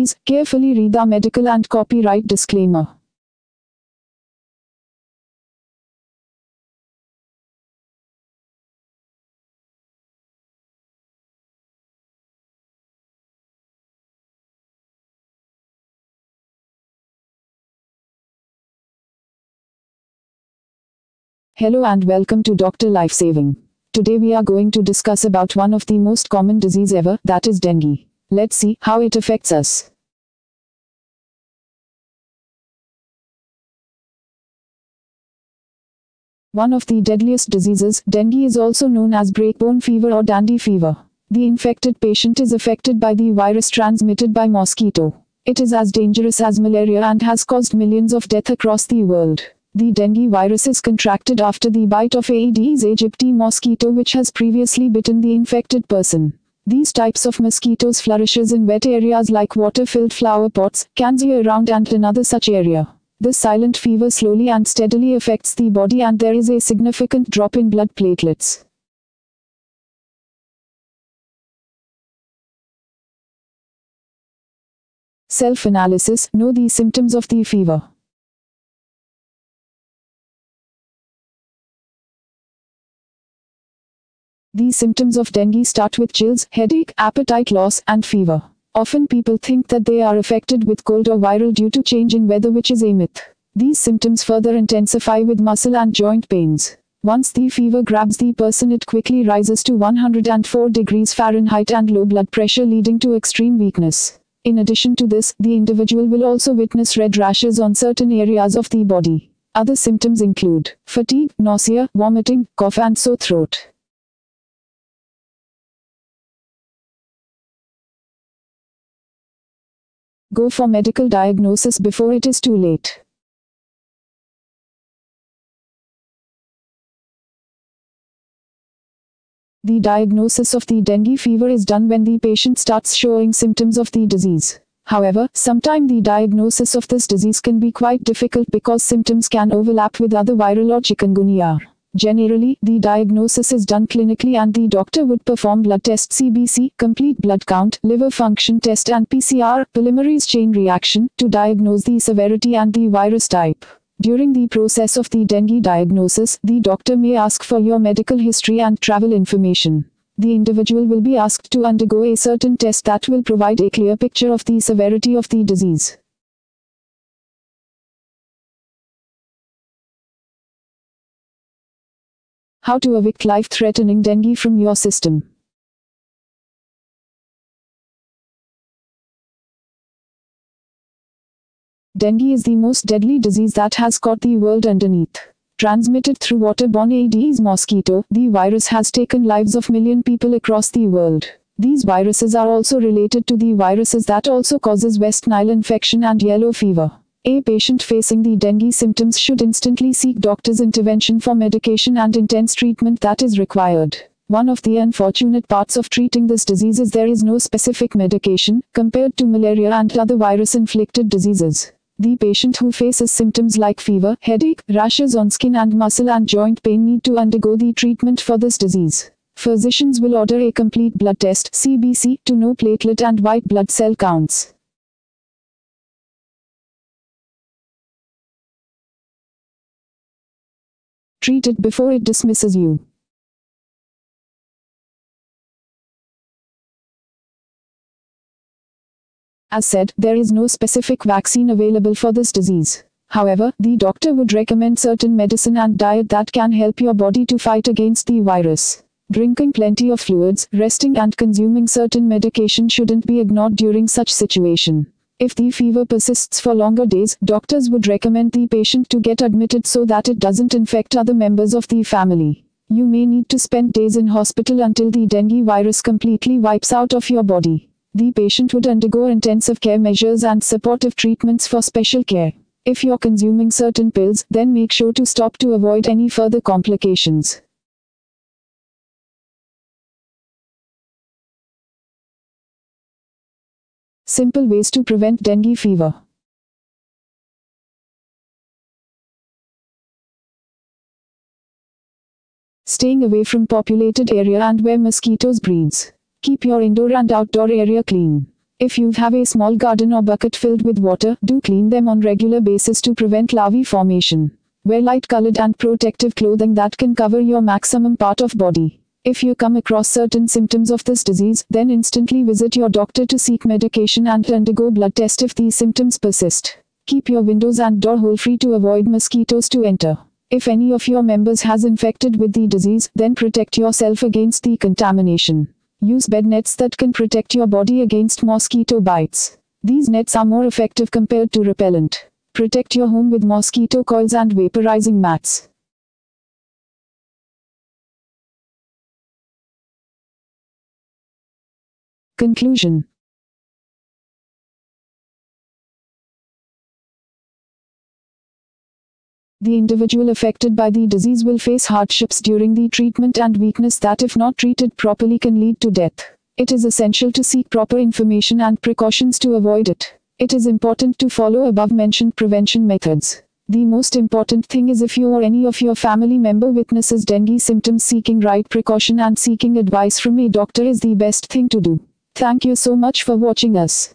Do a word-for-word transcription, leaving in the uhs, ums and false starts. Please carefully read the medical and copyright disclaimer. Hello and welcome to Doctor Lifesaving. Today we are going to discuss about one of the most common disease ever, that is dengue. Let's see how it affects us. One of the deadliest diseases, dengue, is also known as breakbone fever or dandy fever. The infected patient is affected by the virus transmitted by mosquito. It is as dangerous as malaria and has caused millions of deaths across the world. The dengue virus is contracted after the bite of Aedes aegypti mosquito, which has previously bitten the infected person. These types of mosquitoes flourishes in wet areas like water-filled flower pots, cans, year-round, and another such area. This silent fever slowly and steadily affects the body, and there is a significant drop in blood platelets. Self-analysis: know the symptoms of the fever. The symptoms of dengue start with chills, headache, appetite loss, and fever. Often people think that they are affected with cold or viral due to change in weather, which is a myth. These symptoms further intensify with muscle and joint pains. Once the fever grabs the person, it quickly rises to one hundred four degrees Fahrenheit and low blood pressure, leading to extreme weakness. In addition to this, the individual will also witness red rashes on certain areas of the body. Other symptoms include fatigue, nausea, vomiting, cough, and sore throat. Go for medical diagnosis before it is too late. The diagnosis of the dengue fever is done when the patient starts showing symptoms of the disease. However, sometimes the diagnosis of this disease can be quite difficult because symptoms can overlap with other viral or chikungunya. Generally, the diagnosis is done clinically and the doctor would perform blood test C B C, complete blood count, liver function test and P C R, polymerase chain reaction, to diagnose the severity and the virus type. During the process of the dengue diagnosis, the doctor may ask for your medical history and travel information. The individual will be asked to undergo a certain test that will provide a clear picture of the severity of the disease. How to evict life-threatening dengue from your system. Dengue is the most deadly disease that has caught the world underneath. Transmitted through waterborne Aedes mosquito, the virus has taken lives of million people across the world. These viruses are also related to the viruses that also causes West Nile infection and yellow fever. A patient facing the dengue symptoms should instantly seek doctor's intervention for medication and intense treatment that is required. One of the unfortunate parts of treating this disease is there is no specific medication, compared to malaria and other virus-inflicted diseases. The patient who faces symptoms like fever, headache, rashes on skin and muscle and joint pain need to undergo the treatment for this disease. Physicians will order a complete blood test C B C, to know platelet and white blood cell counts. Treat it before it dismisses you. As said, there is no specific vaccine available for this disease. However, the doctor would recommend certain medicine and diet that can help your body to fight against the virus. Drinking plenty of fluids, resting and consuming certain medication shouldn't be ignored during such situation. If the fever persists for longer days, doctors would recommend the patient to get admitted so that it doesn't infect other members of the family. You may need to spend days in hospital until the dengue virus completely wipes out of your body. The patient would undergo intensive care measures and supportive treatments for special care. If you're consuming certain pills, then make sure to stop to avoid any further complications. Simple ways to prevent dengue fever. Staying away from populated area and where mosquitoes breeds. Keep your indoor and outdoor area clean. If you have a small garden or bucket filled with water, do clean them on regular basis to prevent larvae formation. Wear light-colored and protective clothing that can cover your maximum part of body. If you come across certain symptoms of this disease, then instantly visit your doctor to seek medication and undergo blood test if these symptoms persist. Keep your windows and door hole free to avoid mosquitoes to enter. If any of your members has infected with the disease, then protect yourself against the contamination. Use bed nets that can protect your body against mosquito bites. These nets are more effective compared to repellent. Protect your home with mosquito coils and vaporizing mats. Conclusion. The individual affected by the disease will face hardships during the treatment and weakness that, if not treated properly, can lead to death. It is essential to seek proper information and precautions to avoid it. It is important to follow above-mentioned prevention methods. The most important thing is, if you or any of your family member witnesses dengue symptoms, seeking right precaution and seeking advice from a doctor is the best thing to do. Thank you so much for watching us.